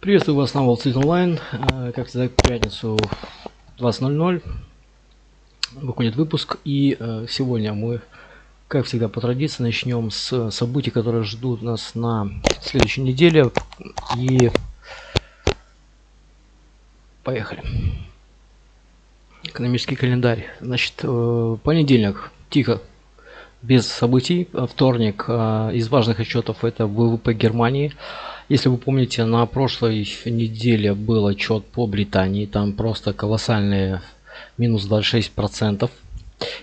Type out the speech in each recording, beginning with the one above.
Приветствую вас на Wall Street Online. Как всегда, в пятницу 20:00 выходит выпуск. И сегодня мы, как всегда, по традиции начнем с событий, которые ждут нас на следующей неделе. И поехали. Экономический календарь. Значит, понедельник тихо, без событий. Вторник, из важных отчетов, это ВВП Германии. Если вы помните, на прошлой неделе был отчет по Британии, там просто колоссальные минус 26%.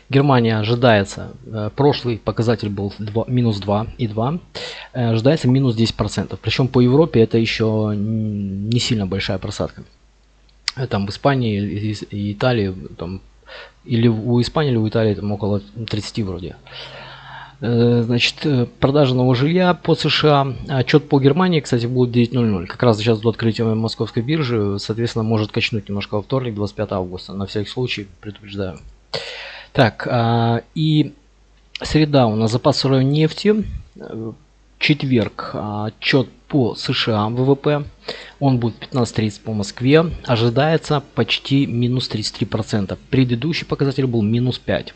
Германия ожидается, прошлый показатель был минус 2,2, ожидается минус 10%. Причем по Европе это еще не сильно большая просадка. Там в Испании и Италии, там, или у Испании, или у Италии там около 30 вроде. Значит, продажа нового жилья по США. Отчет по Германии, кстати, будет 9:00. Как раз сейчас до открытия Московской биржи, соответственно, может качнуть немножко во вторник, 25 августа. На всякий случай предупреждаю. Так, и среда у нас запас сырой нефти. Четверг отчет по США, ВВП. Он будет 15:30 по Москве. Ожидается почти минус 33%. Предыдущий показатель был минус 5%.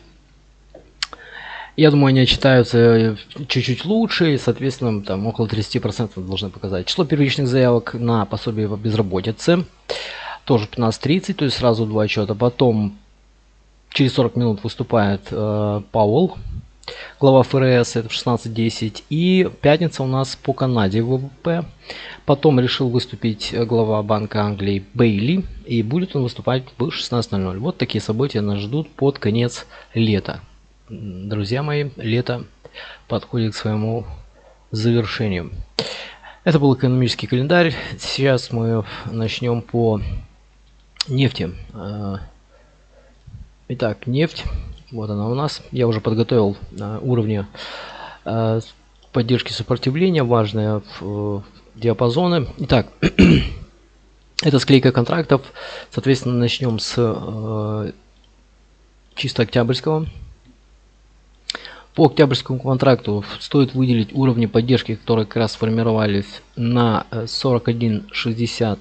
Я думаю, они отчитаются чуть-чуть лучше и, соответственно, там около 30% должны показать. Число первичных заявок на пособие по безработице тоже 15:30, то есть сразу два отчета. Потом через 40 минут выступает Пауэл, глава ФРС, это в 16:10. И пятница у нас по Канаде ВВП. Потом решил выступить глава Банка Англии Бейли, и будет он выступать в 16:00. Вот такие события нас ждут под конец лета. Друзья мои, лето подходит к своему завершению. Это был экономический календарь. Сейчас мы начнем по нефти. Итак, нефть. Вот она у нас. Я уже подготовил уровни поддержки сопротивления, важные диапазоны. Итак, это склейка контрактов. Соответственно, начнем с чисто октябрьского. По октябрьскому контракту стоит выделить уровни поддержки, которые как раз сформировались на 41.60,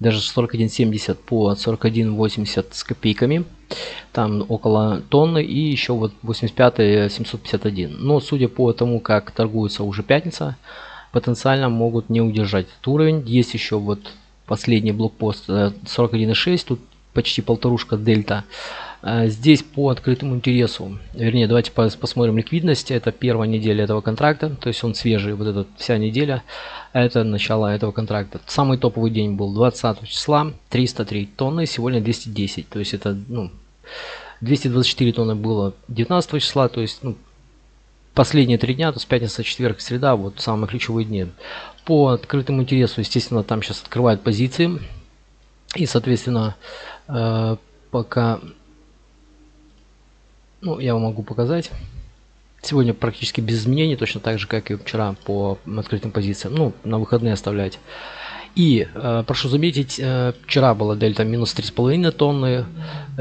даже 41.70 по 41.80 с копейками. Там около тонны, и еще вот 85.751. Но судя по тому, как торгуется уже пятница, потенциально могут не удержать этот уровень. Есть еще вот последний блокпост 41.6, тут почти полторушка дельта. Здесь по открытому интересу, вернее, давайте посмотрим ликвидность. Это первая неделя этого контракта, то есть он свежий, вот эта вся неделя, это начало этого контракта. Самый топовый день был 20 числа, 303 тонны, сегодня 210, то есть это 224 тонны было 19 числа, то есть последние три дня, то есть пятница, четверг, среда, вот самые ключевые дни. По открытому интересу, естественно, там сейчас открывают позиции, и, соответственно, пока... Ну, я вам могу показать. Сегодня практически без изменений, точно так же, как и вчера по открытым позициям. Ну, на выходные оставлять. И, прошу заметить, вчера была дельта минус 3,5 тонны.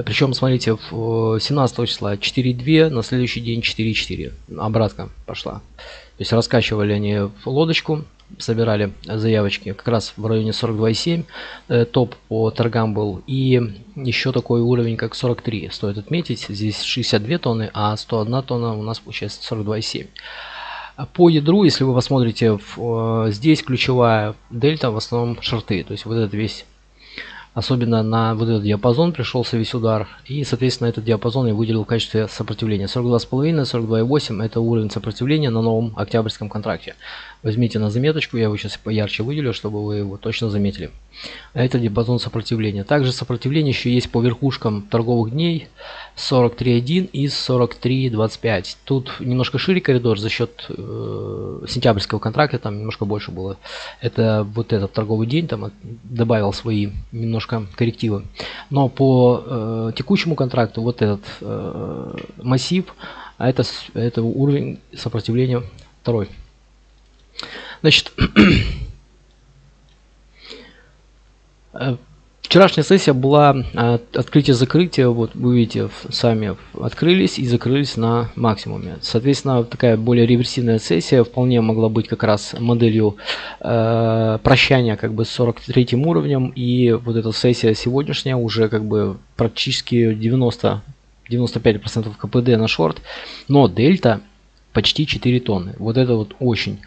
Причем, смотрите, 17 числа 4,2, на следующий день 4,4. Обратка пошла. То есть раскачивали они в лодочку, собирали заявочки как раз в районе 42,7, топ по торгам был, и еще такой уровень, как 43, стоит отметить, здесь 62 тонны, а 101 тонна у нас получается 42,7. По ядру, если вы посмотрите, здесь ключевая дельта в основном шорты, то есть вот этот весь, особенно на вот этот диапазон пришелся весь удар, и, соответственно, этот диапазон я выделил в качестве сопротивления. 42,5, 42,8 это уровень сопротивления на новом октябрьском контракте. Возьмите на заметочку, я его сейчас поярче выделю, чтобы вы его точно заметили. Это диапазон сопротивления. Также сопротивление еще есть по верхушкам торговых дней 43,1 и 43,25. Тут немножко шире коридор за счет сентябрьского контракта, там немножко больше было. Это вот этот торговый день, там добавил свои немножко коррективы, но по текущему контракту вот этот массив, а это уровень сопротивления второй. Значит, Вчерашняя сессия была открытие-закрытие, вот вы видите, сами открылись и закрылись на максимуме. Соответственно, такая более реверсивная сессия вполне могла быть как раз моделью прощания как бы с 43-м уровнем, и вот эта сессия сегодняшняя уже как бы практически 90–95% КПД на шорт, но дельта почти 4 тонны. Вот это вот очень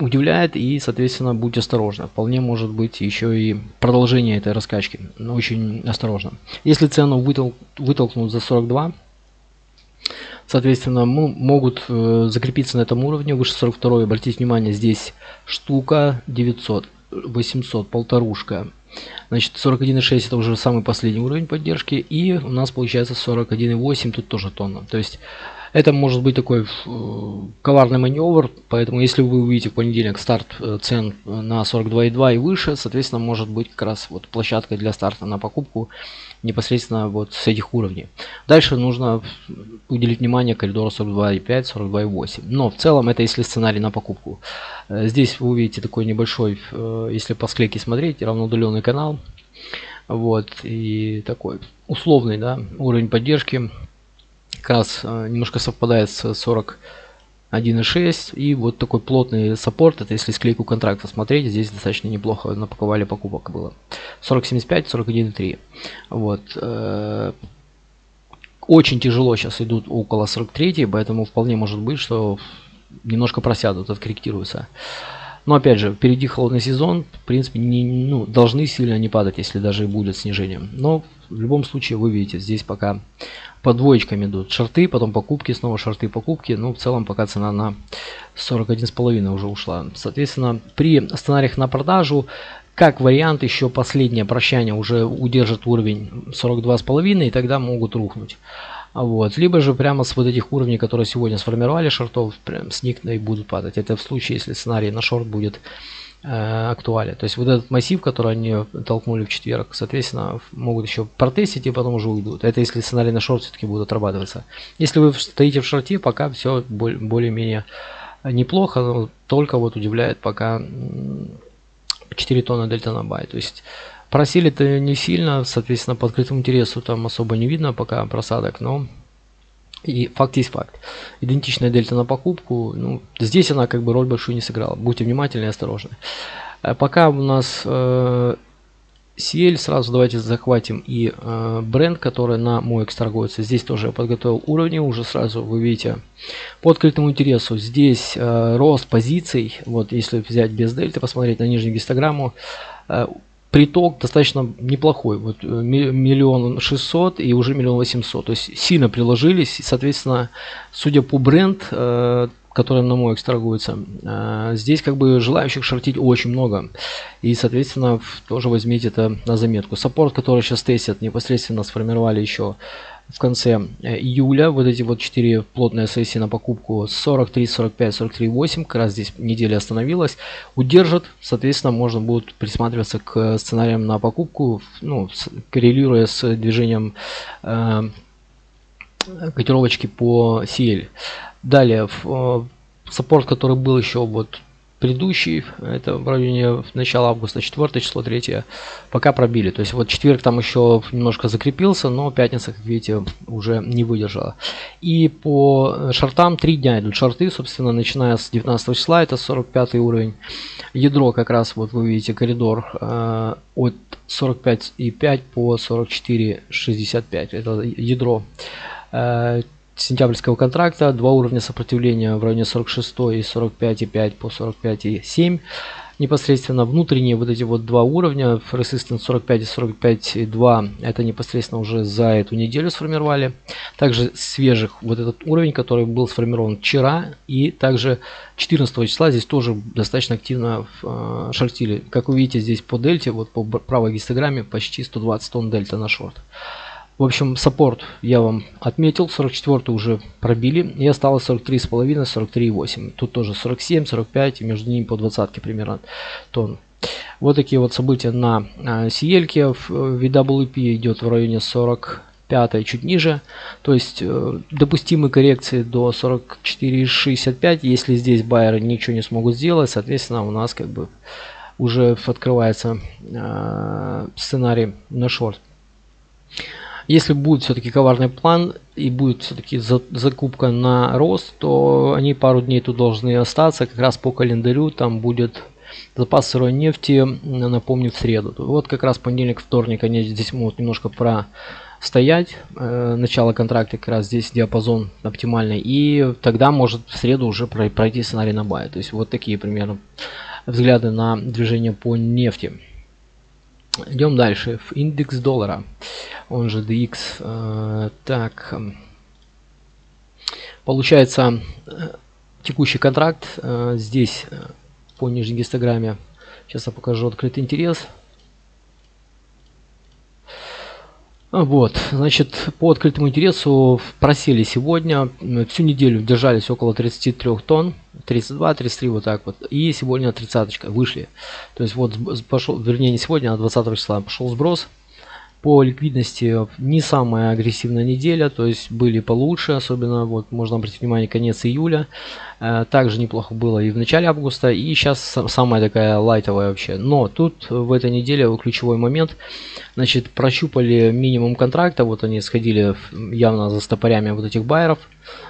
удивляет, и соответственно будьте осторожны, вполне может быть еще и продолжение этой раскачки, но очень осторожно. Если цену вытолкнут за 42, соответственно могут закрепиться на этом уровне выше 42. Обратите внимание, здесь штука 900, 800, полторушка, значит 41,6 это уже самый последний уровень поддержки, и у нас получается 41,8, тут тоже тонна. То есть это может быть такой коварный маневр, поэтому если вы увидите в понедельник старт цен на 42,2 и выше, соответственно, может быть как раз вот площадка для старта на покупку непосредственно вот с этих уровней. Дальше нужно уделить внимание коридору 42,5, 42,8. Но в целом это если сценарий на покупку. Здесь вы увидите такой небольшой, если по склейке смотреть, равноудаленный канал. Вот, и такой условный, да, уровень поддержки. Как раз немножко совпадает с 41,6, и вот такой плотный саппорт, это если склейку контракта смотреть, здесь достаточно неплохо напаковали покупок было. 40,75, 41,3. Вот. Очень тяжело сейчас идут около 43, поэтому вполне может быть, что немножко просядут, откорректируются. Но опять же, впереди холодный сезон, в принципе, должны сильно не падать, если даже и будет снижение. Но в любом случае, вы видите, здесь пока по двоечкам идут шорты, потом покупки, снова шорты, покупки. Но в целом пока цена на 41,5 уже ушла. Соответственно, при сценариях на продажу, как вариант, еще последнее прощание уже удержит уровень 42,5, и тогда могут рухнуть. Вот. Либо же прямо с вот этих уровней, которые сегодня сформировали шортов, прям с них и будут падать. Это в случае, если сценарий на шорт будет актуален. То есть вот этот массив, который они толкнули в четверг, соответственно, могут еще протестить и потом уже уйдут. Это если сценарий на шорт все-таки будут отрабатываться. Если вы стоите в шорте, пока все более-менее неплохо, но только вот удивляет пока 4 тонны дельта на бай. То есть просили-то не сильно, соответственно, по открытому интересу там особо не видно пока просадок, но и факт есть факт. Идентичная дельта на покупку, ну, здесь она как бы роль большую не сыграла. Будьте внимательны и осторожны. Пока у нас CL, сразу давайте захватим и бренд, который на Мойкс торгуется. Здесь тоже я подготовил уровни, уже сразу вы видите. По открытому интересу здесь рост позиций, вот если взять без дельты, посмотреть на нижнюю гистограмму, приток достаточно неплохой, вот 1 600 000 и уже 1 800 000, то есть сильно приложились, и, соответственно, судя по бренд, который на Мойкс торгуется, здесь как бы желающих шортить очень много, и, соответственно, тоже возьмите это на заметку. Саппорт, который сейчас тестят, непосредственно сформировали еще в конце июля, вот эти вот 4 плотные сессии на покупку 43, 45, 43,8, как раз здесь неделя остановилась, удержат, соответственно, можно будет присматриваться к сценариям на покупку, ну, коррелируя с движением котировочки по CL. Далее, саппорт, который был еще вот предыдущий, это в районе начала августа, 4 число, 3 пока пробили. То есть вот четверг там еще немножко закрепился, но пятница, как видите, уже не выдержала. И по шортам 3 дня идут шорты, собственно, начиная с 19 числа, это 45 уровень. Ядро как раз, вот вы видите, коридор от 45,5 по 44,65, это ядро сентябрьского контракта. Два уровня сопротивления в районе 46 и 45,5 по 45,7. Непосредственно внутренние вот эти вот два уровня, Resistance 45 и 45,2, это непосредственно уже за эту неделю сформировали. Также свежих вот этот уровень, который был сформирован вчера, и также 14 числа здесь тоже достаточно активно шортили. Как вы видите, здесь по дельте, вот по правой гистограмме почти 120 тонн дельта на шорт. В общем, саппорт я вам отметил, 44 уже пробили, и осталось 43,5, 43,8. Тут тоже 47, 45, и между ними по 20 примерно тонн. Вот такие вот события на CL-ке. В VWP идет в районе 45, чуть ниже. То есть допустимы коррекции до 44,65. Если здесь байеры ничего не смогут сделать, соответственно, у нас как бы уже открывается сценарий на шорт. Если будет все-таки коварный план и будет все-таки закупка на рост, то они пару дней тут должны остаться. Как раз по календарю там будет запас сырой нефти, напомню, в среду. Вот как раз понедельник, вторник они здесь могут немножко простоять. Начало контракта как раз здесь диапазон оптимальный. И тогда может в среду уже пройти сценарий на бай. То есть вот такие примерно взгляды на движение по нефти. Идем дальше. В индекс доллара, он же DX. Так, получается, текущий контракт здесь по нижней гистограмме. Сейчас я покажу открытый интерес. Вот, значит, по открытому интересу просели сегодня. Всю неделю держались около 33 тонн. 32, 33, вот так вот. И сегодня 30-ка вышли. То есть вот пошел, вернее, не сегодня, а 20 числа пошел сброс. По ликвидности не самая агрессивная неделя, то есть были получше, особенно вот можно обратить внимание конец июля. Также неплохо было и в начале августа, и сейчас самая такая лайтовая вообще. Но тут в этой неделе ключевой момент, значит, прощупали минимум контракта, вот они сходили явно за стопорями вот этих байеров,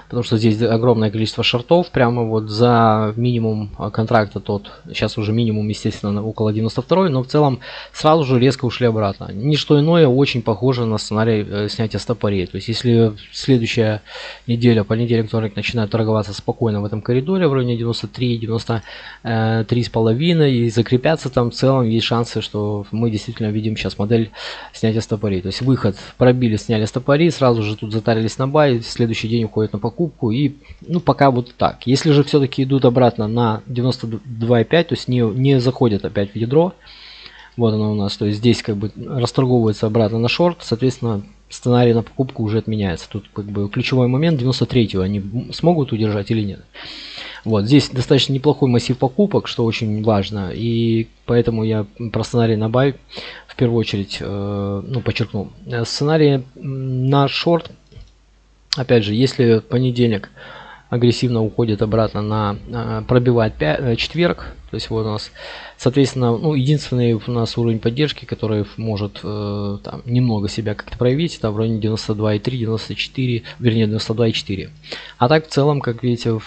потому что здесь огромное количество шортов, прямо вот за минимум контракта тот, сейчас уже минимум, естественно, около 92, но в целом сразу же резко ушли обратно. Ничто иное очень похоже на сценарий снятия стопорей. То есть если следующая неделя, понедельник, вторник, начинает торговаться спокойно в этом коридоре, в районе 93, 93,5 и закрепятся там, в целом есть шансы, что мы действительно видим сейчас модель снятия стопорей. То есть выход пробили, сняли стопори, сразу же тут затарились на бай, в следующий день уходит на покупку, и ну пока вот так. Если же все-таки идут обратно на 92,5, то есть не заходят опять в ядро, вот она у нас, то есть здесь как бы расторговывается обратно на шорт, соответственно сценарий на покупку уже отменяется. Тут как бы ключевой момент 93-го, они смогут удержать или нет. Вот здесь достаточно неплохой массив покупок, что очень важно, и поэтому я про сценарий на бай в первую очередь подчеркнул. Сценарий на шорт, опять же, если понедельник агрессивно уходит обратно на пробивает четверг, то есть вот у нас, соответственно, ну, единственный у нас уровень поддержки, который может там немного себя как-то проявить, там в районе 92,3, 94, вернее 92,4. А так в целом, как видите,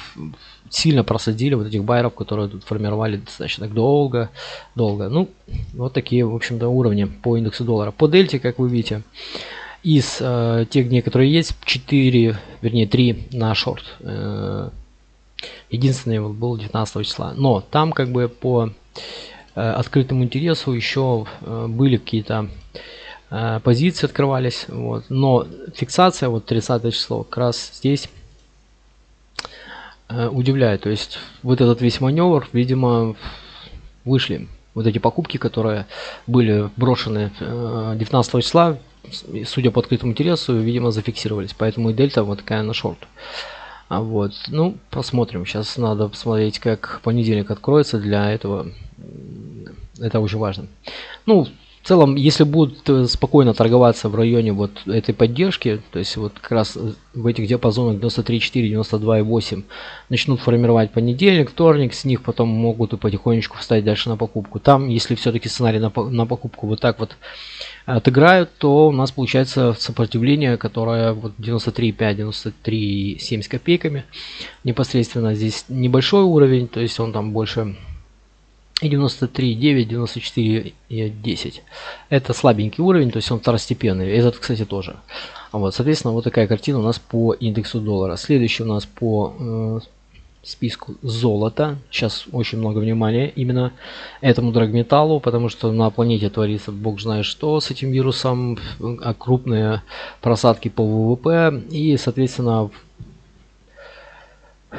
сильно просадили вот этих байеров, которые тут формировали достаточно долго. Ну, вот такие, в общем-то, уровни по индексу доллара. По дельте, как вы видите, из тех дней, которые есть, 4, вернее 3 на шорт. Единственный вот был 19 числа. Но там как бы по открытому интересу еще были какие-то позиции, открывались. Вот. Но фиксация, вот 30 число, как раз здесь удивляет. То есть вот этот весь маневр, видимо, вышли. Вот эти покупки, которые были брошены 19 числа, судя по открытому интересу, видимо, зафиксировались. Поэтому и дельта вот такая на шорт. Вот, ну, посмотрим. Сейчас надо посмотреть, как понедельник откроется. Для этого это очень важно. Ну, в целом, если будут спокойно торговаться в районе вот этой поддержки, то есть вот как раз в этих диапазонах 93,4, 92,8 начнут формировать понедельник, вторник, с них потом могут и потихонечку встать дальше на покупку. Там, если все-таки сценарий на покупку вот так вот отыграют, то у нас получается сопротивление, которое вот 93,5, 93,7 с копейками. Непосредственно здесь небольшой уровень, то есть он там больше... И 93,9, 94,10. Это слабенький уровень, то есть он второстепенный. Этот, кстати, тоже. Вот, соответственно, вот такая картина у нас по индексу доллара. Следующий у нас по списку золота. Сейчас очень много внимания именно этому драгметаллу, потому что на планете творится бог знает что с этим вирусом. Крупные просадки по ВВП и, соответственно,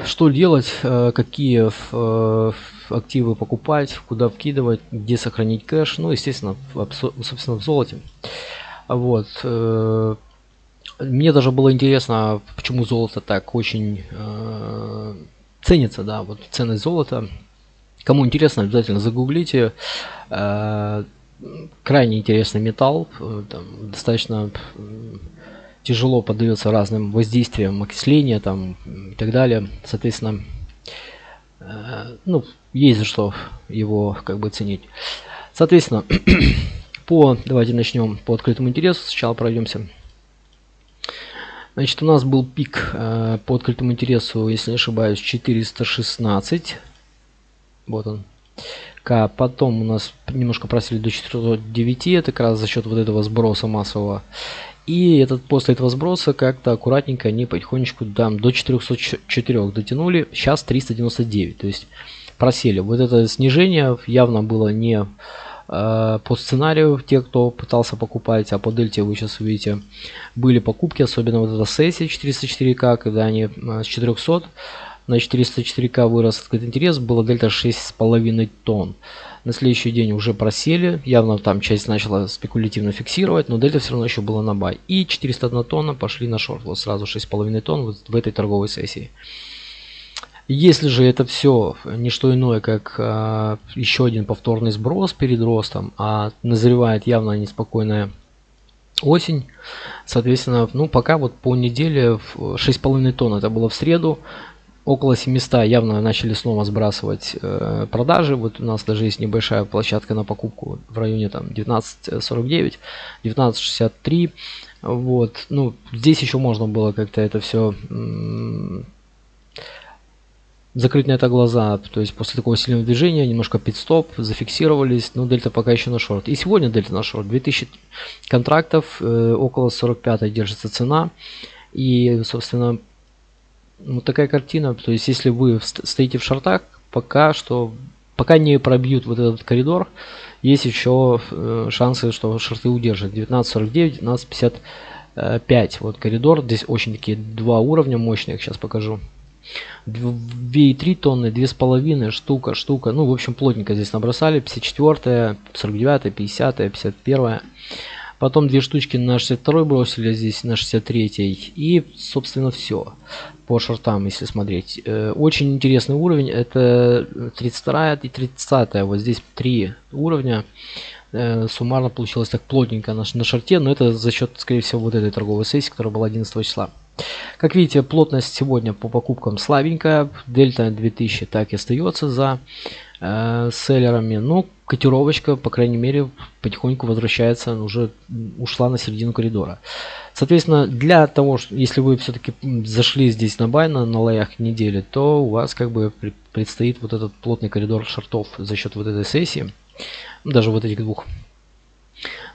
что делать, какие активы покупать, куда вкидывать, где сохранить кэш, ну, естественно, собственно, в золоте. Вот. Мне даже было интересно, почему золото так очень ценится, да, вот ценность золота. Кому интересно, обязательно загуглите. Крайне интересный металл, там, достаточно... тяжело поддается разным воздействиям окисления там и так далее, соответственно, ну есть за что его как бы ценить. Соответственно, давайте начнем по открытому интересу. Сначала пройдемся. Значит, у нас был пик по открытому интересу, если не ошибаюсь, 416. Вот он. Потом у нас немножко просели до 409. Это как раз за счет вот этого сброса массового. И этот, после этого сброса как-то аккуратненько они потихонечку до 404 дотянули. Сейчас 399. То есть просели. Вот это снижение явно было не по сценарию, те, кто пытался покупать, а по дельте вы сейчас увидите, были покупки, особенно вот эта сессия 404К, когда они с 400 на 404К вырос открытый интерес, было дельта 6,5 тонн. На следующий день уже просели, явно там часть начала спекулятивно фиксировать, но дельта все равно еще была на бай. И 401 тонна пошли на шорт, вот сразу 6,5 тонн вот в этой торговой сессии. Если же это все не что иное, как еще один повторный сброс перед ростом, а назревает явно неспокойная осень, соответственно, ну пока вот по неделе 6,5 тонн, это было в среду, около 700 явно начали снова сбрасывать продажи. Вот у нас даже есть небольшая площадка на покупку в районе там 19.49, 19.63. Вот, ну здесь еще можно было как-то это все закрыть на это глаза, то есть после такого сильного движения немножко пит-стоп, зафиксировались, но дельта пока еще на шорт. И сегодня дельта на шорт, 2000 контрактов, около 45 держится цена. И, собственно, вот такая картина, то есть если вы стоите в шортах, пока что, пока не пробьют вот этот коридор, есть еще шансы, что шорты удержат. 19.49, 19.55, вот коридор, здесь очень такие два уровня мощных, сейчас покажу. 2,3 тонны, 2,5 штука, ну в общем плотненько здесь набросали. 54, 49, 50, 51, потом две штучки на 62 бросили, здесь на 63, и собственно все по шортам, если смотреть. Очень интересный уровень, это 32 и 30, вот здесь 3 уровня. Суммарно получилось так плотненько на шорте, но это за счет, скорее всего, вот этой торговой сессии, которая была 11 числа. Как видите, плотность сегодня по покупкам слабенькая, дельта 2000 так и остается за селлерами, но котировочка, по крайней мере, потихоньку возвращается, уже ушла на середину коридора. Соответственно, для того, что если вы все-таки зашли здесь на бай, на лоях недели, то у вас как бы предстоит вот этот плотный коридор шортов за счет вот этой сессии. Даже вот этих двух.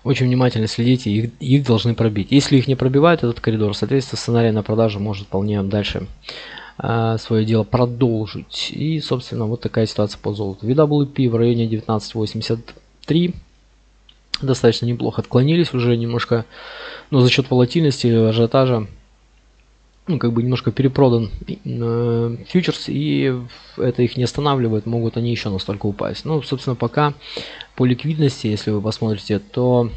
Очень внимательно следите, их должны пробить. Если их не пробивают, этот коридор, соответственно, сценарий на продажу может вполне дальше свое дело продолжить. И, собственно, вот такая ситуация по золоту. VWP в районе 19.83. Достаточно неплохо отклонились уже немножко, но за счет волатильности, ажиотажа, ну, как бы немножко перепродан фьючерс, и это их не останавливает, могут они еще настолько упасть. Ну, собственно, пока по ликвидности, если вы посмотрите, то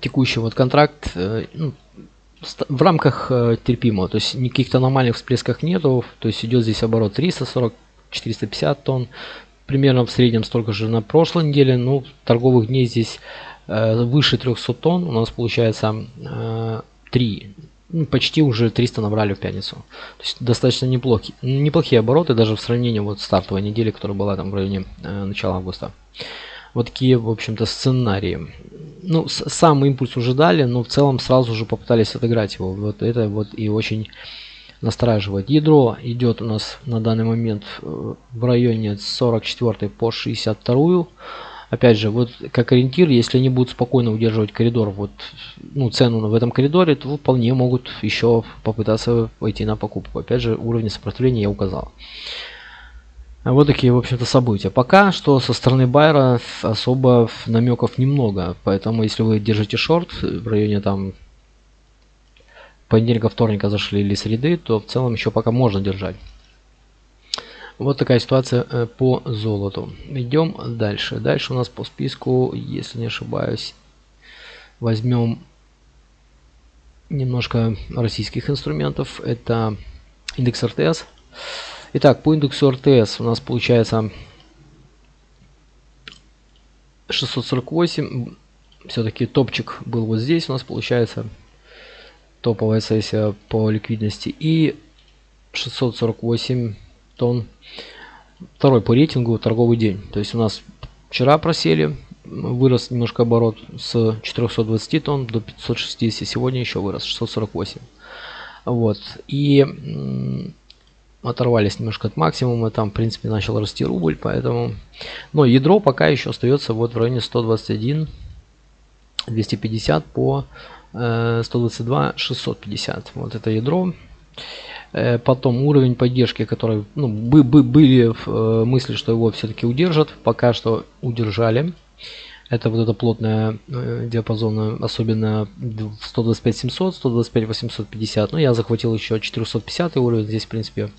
текущий вот контракт в рамках терпимого, то есть никаких аномальных всплесков нету, то есть идет здесь оборот 340, 450 тонн, примерно в среднем столько же на прошлой неделе, но торговых дней здесь выше 300 тонн, у нас получается 3, почти уже 300 набрали в пятницу. То есть достаточно неплохие обороты, даже в сравнении вот стартовой недели, которая была там в районе начала августа. Вот такие, в общем-то, сценарии. Ну, сам импульс уже дали, но в целом сразу же попытались отыграть его. Вот это вот и очень настораживает. Ядро идет у нас на данный момент в районе 44 по 62. Опять же, вот как ориентир, если они будут спокойно удерживать коридор, вот, ну, цену в этом коридоре, то вполне могут еще попытаться пойти на покупку. Опять же, уровень сопротивления я указал. Вот такие, в общем-то, события. Пока что со стороны байера особо намеков немного, поэтому если вы держите шорт в районе там понедельника, вторника зашли или среды, то в целом еще пока можно держать. Вот такая ситуация по золоту. Идем дальше. Дальше у нас по списку, если не ошибаюсь, возьмем немножко российских инструментов. Это индекс RTS. Итак, по индексу RTS у нас получается 648. Все-таки топчик был вот здесь. У нас получается топовая сессия по ликвидности. И 648. тонн. Второй по рейтингу торговый день. То есть у нас вчера просели, вырос немножко оборот с 420 тонн до 560. Сегодня еще вырос 648. Вот. И оторвались немножко от максимума. Там, в принципе, начал расти рубль, поэтому. Но ядро пока еще остается вот в районе 121, 250 по 122, 650. Вот это ядро. Потом уровень поддержки, который, ну, были мысли, что его все-таки удержат, пока что удержали. Это вот эта плотная диапазон, особенно 125-700, 125-850. Но я захватил еще 450 уровень. Здесь, в принципе,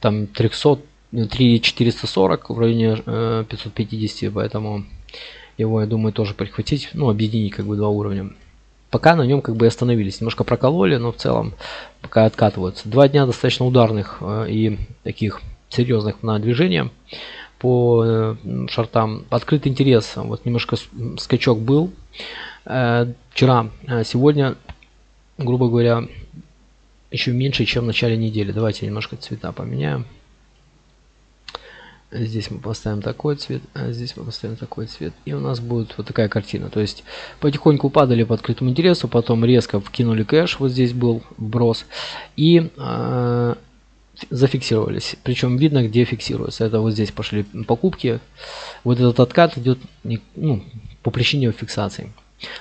там 300, 3440 в районе 550, поэтому его, я думаю, тоже прихватить. Ну, объединить как бы два уровня. Пока на нем как бы остановились, немножко прокололи, но в целом пока откатываются. Два дня достаточно ударных и таких серьезных на движение по шортам. Открыт интерес, вот немножко скачок был вчера, сегодня, грубо говоря, еще меньше, чем в начале недели. Давайте немножко цвета поменяем. Здесь мы поставим такой цвет, а здесь мы поставим такой цвет. И у нас будет вот такая картина. То есть потихоньку падали по открытому интересу, потом резко вкинули кэш. Вот здесь был вброс. И зафиксировались. Причем видно, где фиксируется. Это вот здесь пошли покупки. Вот этот откат идет по причине фиксации.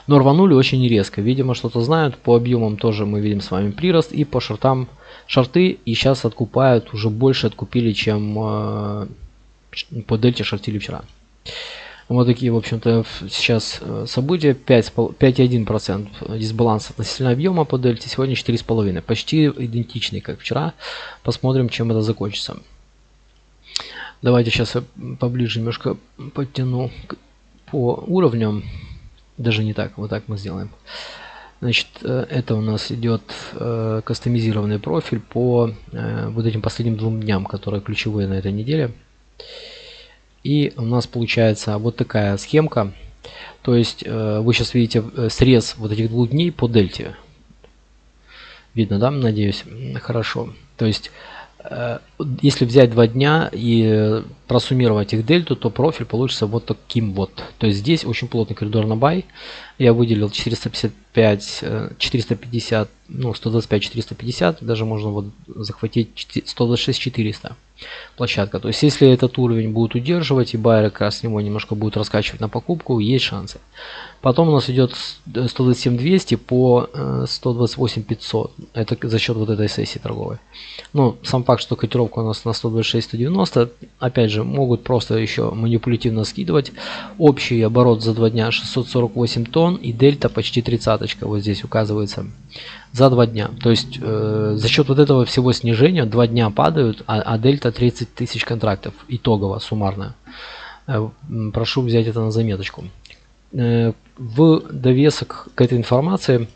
Но рванули очень резко. Видимо, что-то знают. По объемам тоже мы видим с вами прирост. И по шортам шорты. И сейчас откупают. Уже больше откупили, чем... по дельте шортили вчера. Вот такие, в общем-то, сейчас события. 5,1% дисбаланс относительно объема по дельте. Сегодня 4,5. Почти идентичный, как вчера. Посмотрим, чем это закончится. Давайте сейчас я поближе немножко подтяну по уровням. Даже не так. Вот так мы сделаем. Значит, это у нас идет кастомизированный профиль по вот этим последним двум дням, которые ключевые на этой неделе. И у нас получается вот такая схемка. То есть вы сейчас видите срез вот этих двух дней по дельте. Видно, да? Надеюсь, хорошо. То есть если взять два дня и просуммировать их дельту, то профиль получится вот таким вот. То есть здесь очень плотный коридор на бай. Я выделил 455, 450, ну 125, 450. Даже можно вот захватить 126, 400 площадка. То есть если этот уровень будет удерживать и байеры как раз с него немножко будут раскачивать на покупку, есть шансы. Потом у нас идет 127 200 по 128 500. Это за счет вот этой сессии торговой. Но сам факт, что котировка у нас на 126 190, опять же, могут просто еще манипулятивно скидывать. Общий оборот за два дня 648 тонн и дельта почти 30-очка. Вот здесь указывается за два дня. То есть за счет вот этого всего снижения два дня падают, а дельта 30 тысяч контрактов итогово суммарно. Прошу взять это на заметочку. В довесок к этой информации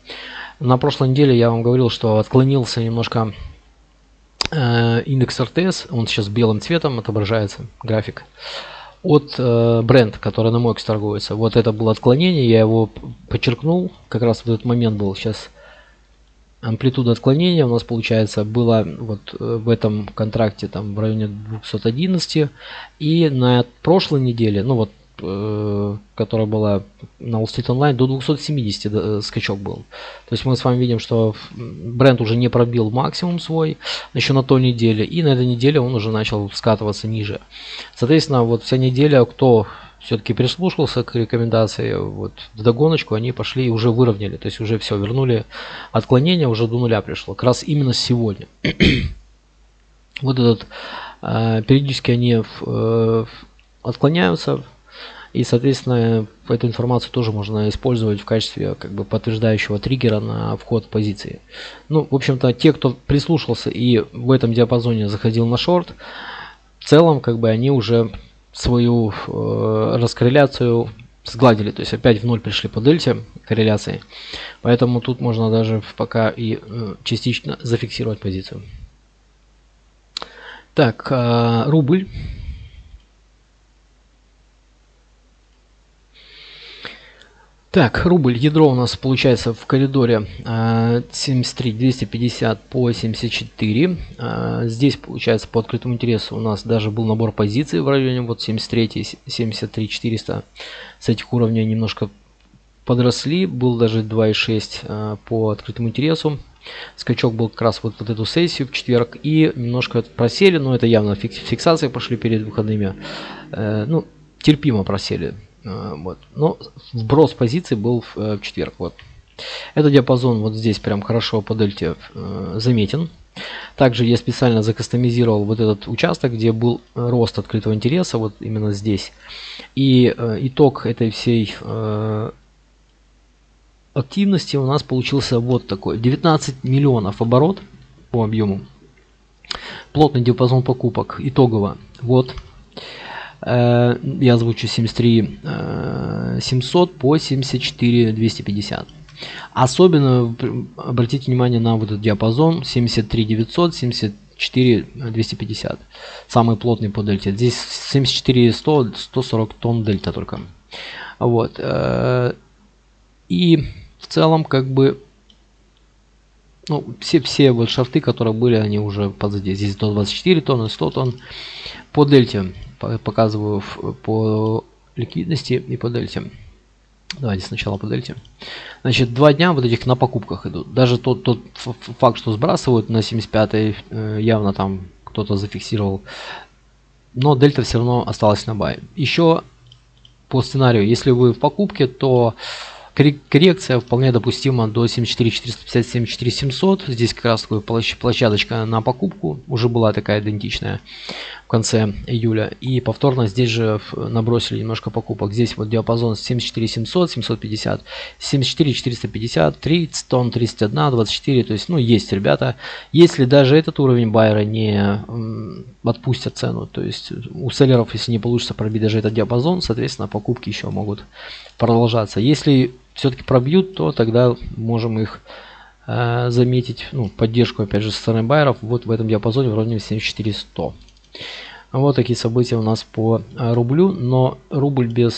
на прошлой неделе я вам говорил, что отклонился немножко индекс RTS. Он сейчас белым цветом отображается, график, от Бренд, который на Мойкс торгуется. Вот это было отклонение, я его подчеркнул, как раз в этот момент был. Сейчас амплитуда отклонения у нас получается была вот в этом контракте там в районе 211, и на прошлой неделе, ну вот, которая была на All Street Online, до 270 скачок был. То есть мы с вами видим, что Бренд уже не пробил максимум свой еще на той неделе, и на этой неделе он уже начал скатываться ниже. Соответственно, вот вся неделя, кто все-таки прислушался к рекомендации, вот в догоночку они пошли и уже выровняли. То есть уже все, вернули отклонение, уже до нуля пришло. Как раз именно сегодня. Вот этот, периодически они отклоняются. И, соответственно, эту информацию тоже можно использовать в качестве как бы подтверждающего триггера на вход в позиции. Ну, в общем-то, те, кто прислушался и в этом диапазоне заходил на шорт, в целом, как бы они уже свою раскорреляцию сгладили, то есть опять в ноль пришли по дельте корреляции, поэтому тут можно даже пока и частично зафиксировать позицию. Так, рубль. Так, рубль, ядро у нас получается в коридоре 73-250 по 74. Здесь получается по открытому интересу у нас даже был набор позиций в районе вот 73-73-400. С этих уровней немножко подросли, был даже 2,6 по открытому интересу. Скачок был как раз вот под эту сессию в четверг и немножко просели, но это явно фиксации пошли перед выходными. Ну, терпимо просели. Вот. Но вброс позиции был в четверг. Вот. Этот диапазон вот здесь прям хорошо по дельте заметен. Также я специально закастомизировал вот этот участок, где был рост открытого интереса, вот именно здесь. И итог этой всей активности у нас получился вот такой. 19 миллионов оборот по объему. Плотный диапазон покупок итогово. Вот. Я озвучу 73 700 по 74 250. Особенно обратите внимание на вот этот диапазон 73 900, 74 250, самый плотный по дельте. Здесь 74 100, 140 тонн дельта только. Вот, и в целом как бы, ну, все вот шорты, которые были, они уже позади. Здесь 124 тонны, 100 тонн по дельте. Показываю по ликвидности и по дельте. Давайте сначала по дельте. Значит, два дня вот этих на покупках идут. Даже тот факт, что сбрасывают на 75-й, явно там кто-то зафиксировал. Но дельта все равно осталась на бай. Еще по сценарию, если вы в покупке, то коррекция вполне допустима до 74 450, 74 700. Здесь как раз такая площадочка на покупку уже была такая идентичная в конце июля, и повторно здесь же набросили немножко покупок. Здесь вот диапазон 74 700 750, 74 450, 30 тонн, 31 24. То есть, ну, есть, ребята, если даже этот уровень байера не отпустят цену, то есть у селлеров, если не получится пробить даже этот диапазон, соответственно покупки еще могут продолжаться. Если все-таки пробьют, то тогда можем их заметить, ну, поддержку опять же со стороны байеров вот в этом диапазоне в районе 74 100. Вот такие события у нас по рублю, но рубль без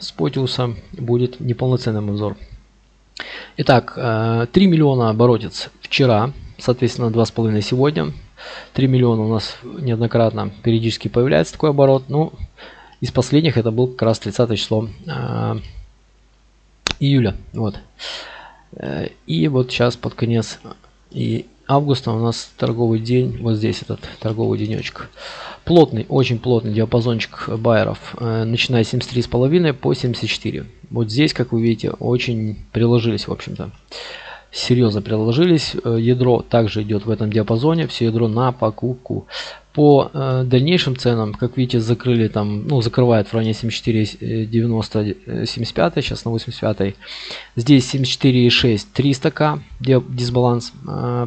спотиуса будет неполноценным обзор. Итак, 3 миллиона оборотец вчера, соответственно 2,5 сегодня. 3 миллиона у нас неоднократно периодически появляется такой оборот. Ну, из последних это был как раз 30 число июля. Вот. И вот сейчас под конец и августа у нас торговый день. Вот здесь этот торговый денечек. Плотный, очень плотный диапазончик байеров. Начиная с 73,5 по 74. Вот здесь, как вы видите, очень приложились, в общем-то. Серьезно приложились. Ядро также идет в этом диапазоне. Все ядро на покупку. По дальнейшим ценам, как видите, закрыли там, ну, закрывает в районе 74,90, 75, сейчас на 85. Здесь 74,6, 300к дисбаланс,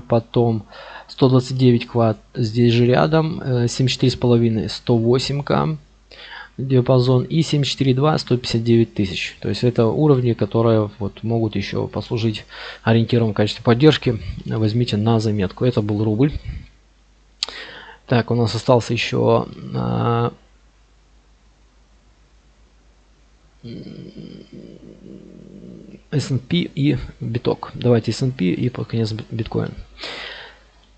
потом 129 квад, здесь же рядом 74,5, 108к диапазон, и 74,2, 159 тысяч. То есть это уровни, которые вот могут еще послужить ориентиром в качестве поддержки. Возьмите на заметку. Это был рубль. Так, у нас остался еще S&P и биток. Давайте S&P и под конец биткоин.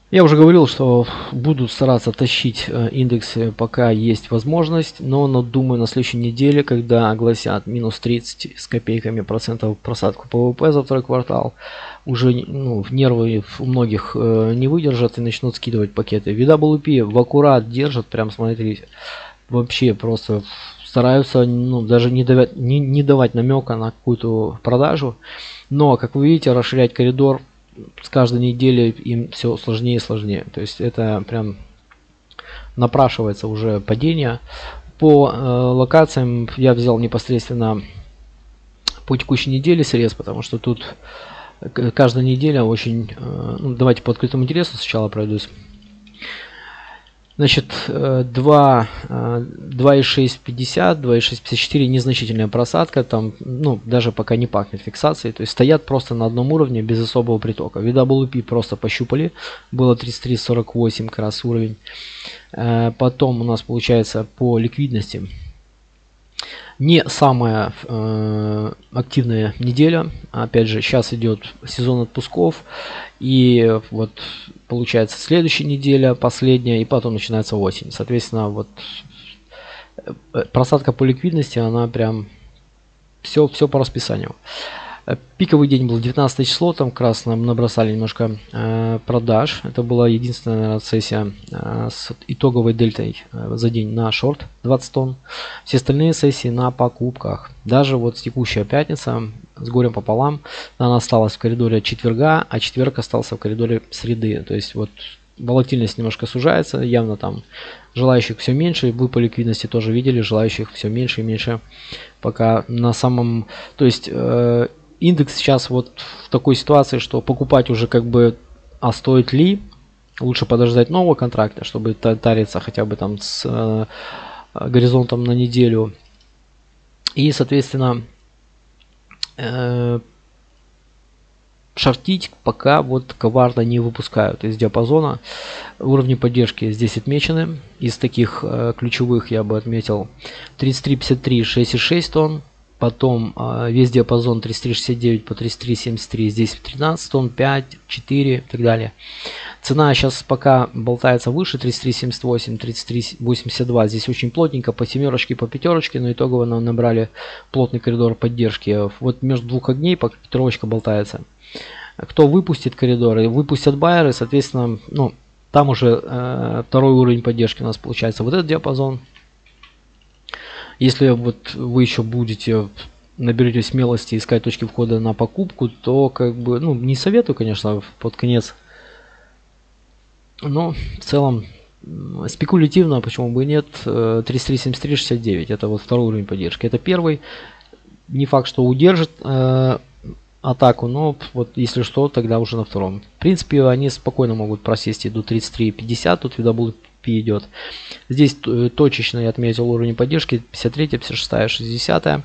Я уже говорил, что буду стараться тащить индексы, пока есть возможность, но думаю, на следующей неделе, когда огласят минус 30 с копейками процентов просадку по ВВП за второй квартал, уже, ну, нервы у многих не выдержат и начнут скидывать пакеты. VWP в аккурат держат, прям смотрите, вообще просто стараются, ну, даже не давать намека на какую-то продажу, но, как вы видите, расширять коридор с каждой недели им все сложнее и сложнее. То есть это прям напрашивается уже падение. По локациям я взял непосредственно по текущей неделе срез, потому что тут каждая неделя очень... Ну, давайте по открытому интересу сначала пройдусь. Значит, 2,650, 2,654, незначительная просадка, там, ну, даже пока не пахнет фиксацией, то есть стоят просто на одном уровне без особого притока. VWP просто пощупали, было 33,48 как раз уровень. Потом у нас получается по ликвидности Не самая активная неделя. Опять же, сейчас идет сезон отпусков. И вот получается следующая неделя, последняя, и потом начинается осень. Соответственно, вот просадка по ликвидности, она прям все по расписанию. Пиковый день был 19 число, там как раз нам набросали немножко продаж. Это была единственная, наверное, сессия с итоговой дельтой за день на шорт 20 тонн. Все остальные сессии на покупках. Даже вот текущая пятница с горем пополам, она осталась в коридоре четверга, а четверг остался в коридоре среды. То есть вот волатильность немножко сужается, явно там желающих все меньше. Вы по ликвидности тоже видели, желающих все меньше и меньше. Пока на самом... То есть... Индекс сейчас вот в такой ситуации, что покупать уже как бы, а стоит ли, лучше подождать нового контракта, чтобы тариться хотя бы там с горизонтом на неделю. И, соответственно, шортить пока вот коварно не выпускают из диапазона. Уровни поддержки здесь отмечены. Из таких ключевых я бы отметил 33,53, 6,6 тонн. Потом весь диапазон 33,69 по 33,73, здесь 13 тонн, 5, 4 и так далее. Цена сейчас пока болтается выше 33,78, 33,82. Здесь очень плотненько, по семерочке, по пятерочке, но итогово нам набрали плотный коридор поддержки. Вот между двух огней пока пятерочка болтается. Кто выпустит коридоры? Выпустят байеры, соответственно, ну, там уже второй уровень поддержки у нас получается. Вот этот диапазон. Если вот вы еще будете, наберете смелости искать точки входа на покупку, то как бы, ну, не советую, конечно, под конец. Но в целом спекулятивно, почему бы и нет, 33,73,69. Это вот второй уровень поддержки. Это первый. Не факт, что удержит атаку, но вот если что, тогда уже на втором. В принципе, они спокойно могут просесть и до 33,50. Тут видно будет. Идет здесь точечно, я отметил уровень поддержки 53 56 60.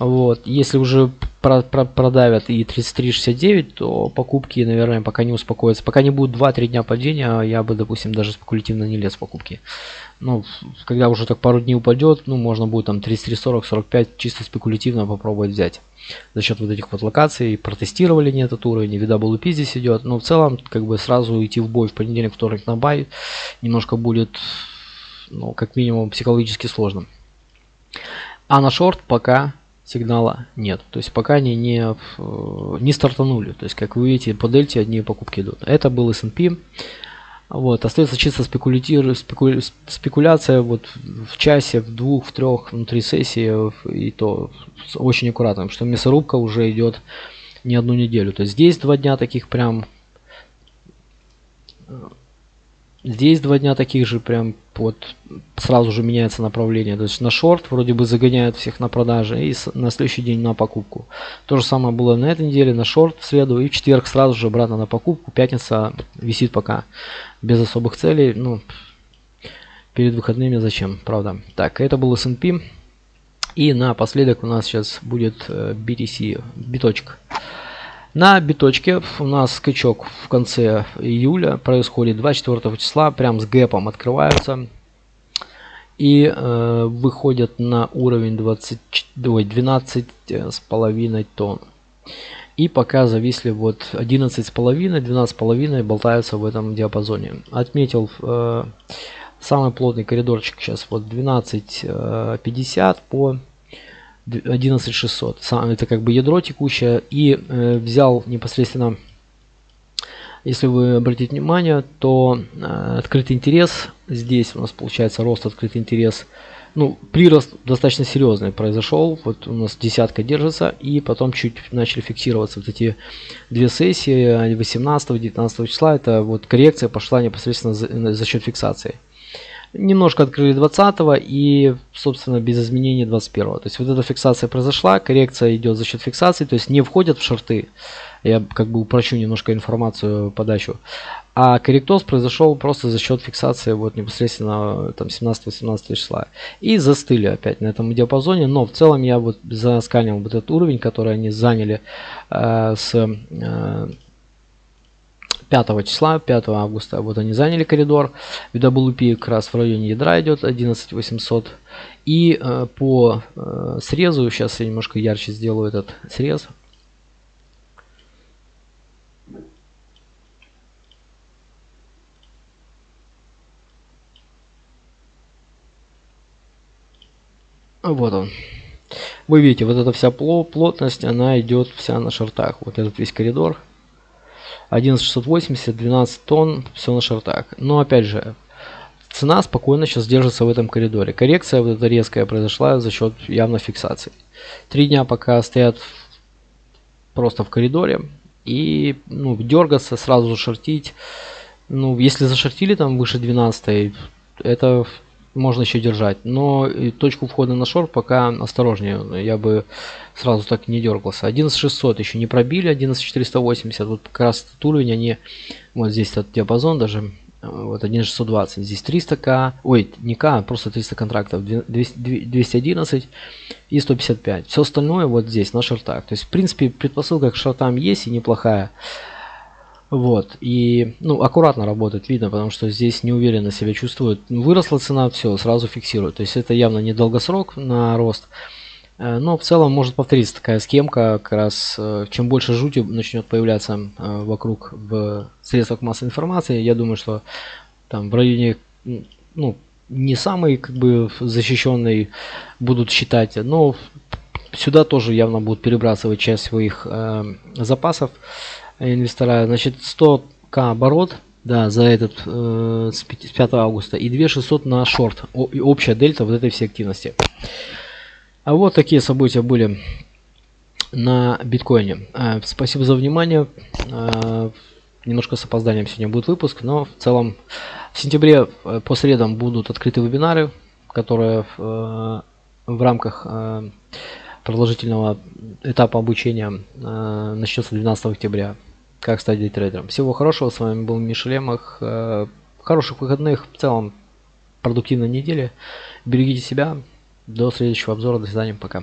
Вот если уже продавят и 33 69, то покупки, наверное, пока не успокоятся, пока не будет 2-3 дня падения. Я бы, допустим, даже спекулятивно не лез в покупки. Ну, когда уже так пару дней упадет, ну, можно будет там 33 40 45, чисто спекулятивно попробовать взять за счет вот этих вот локаций. Протестировали не этот уровень, и WP здесь идет. Но в целом как бы сразу идти в бой в понедельник, вторник на бай немножко будет, ну, как минимум психологически сложно. А на шорт пока сигнала нет, то есть пока они не стартанули. То есть, как вы видите, по дельте одни покупки идут. Это был S&P. Вот, остается чисто спекуляция вот в часе, в двух, в трех внутри сессии, и то очень аккуратно, потому что мясорубка уже идет не одну неделю. То есть здесь 2 дня таких прям, здесь 2 дня таких же прям, вот сразу же меняется направление. То есть на шорт вроде бы загоняют всех на продажи, и на следующий день на покупку. То же самое было на этой неделе, на шорт в среду, и в четверг сразу же обратно на покупку. Пятница висит пока без особых целей. Ну, перед выходными зачем, правда. Так, это был S&P. И напоследок у нас сейчас будет BTC, биточек. На биточке у нас скачок в конце июля происходит 24 числа, прям с гэпом открываются и выходят на уровень 12,5 тонн. И пока зависли вот 11,5, 12,5 болтаются в этом диапазоне. Отметил самый плотный коридорчик сейчас вот 12,50 по 11,600. Это как бы ядро текущее. И взял непосредственно, если вы обратите внимание, то открытый интерес. Здесь у нас получается рост, открытый интерес. Ну, прирост достаточно серьезный произошел. Вот у нас десятка держится. И потом чуть начали фиксироваться вот эти две сессии 18-19 числа. Это вот коррекция пошла непосредственно за счет фиксации. Немножко открыли 20-го и, собственно, без изменений 21-го. То есть вот эта фиксация произошла, коррекция идет за счет фиксации, то есть не входят в шорты. Я как бы упрощу немножко информацию, подачу. А корректоз произошел просто за счет фиксации вот непосредственно там 17-18 числа. И застыли опять на этом диапазоне. Но в целом я вот засканил вот этот уровень, который они заняли с 5 числа, 5 августа, вот они заняли коридор. WP как раз в районе ядра идет 11800. И по срезу, сейчас я немножко ярче сделаю этот срез. Вот он. Вы видите, вот эта вся плотность, она идет вся на шортах. Вот этот весь коридор. 11680, 12 тонн, все на шортах. Но опять же, цена спокойно сейчас держится в этом коридоре. Коррекция вот эта резкая произошла за счет явно фиксации. 3 дня пока стоят просто в коридоре. И ну, дергаться, сразу зашортить. Ну, если зашортили там выше 12, это... можно еще держать, но точку входа на шорт пока осторожнее, я бы сразу так не дергался. 11600 еще не пробили, 11480, вот как раз этот уровень, они вот здесь этот диапазон даже, вот 11620, здесь 300к, ой, не к, просто 300 контрактов, 211 и 155, все остальное вот здесь на шортах, то есть в принципе предпосылка к шортам есть и неплохая. Вот, и ну, аккуратно работает, видно, потому что здесь неуверенно себя чувствует. Выросла цена, все, сразу фиксирует. То есть это явно не долгосрок на рост. Но в целом может повториться такая схемка, как раз чем больше жути начнет появляться вокруг в средствах массовой информации. Я думаю, что там в районе, ну, не самый как бы защищенный будут считать, но сюда тоже явно будут перебрасывать часть своих запасов. Инвестора, значит, 100к оборот, да, за этот с 5 августа и 2600 на шорт. И общая дельта вот этой всей активности. А вот такие события были на биткоине. Спасибо за внимание. Немножко с опозданием сегодня будет выпуск, но в целом в сентябре по средам будут открыты вебинары, которые в рамках продолжительного этапа обучения начнется 12 октября. Как стать дейтрейдером. Всего хорошего. С вами был Миша Лемах. Хороших выходных. В целом продуктивной недели. Берегите себя. До следующего обзора. До свидания. Пока.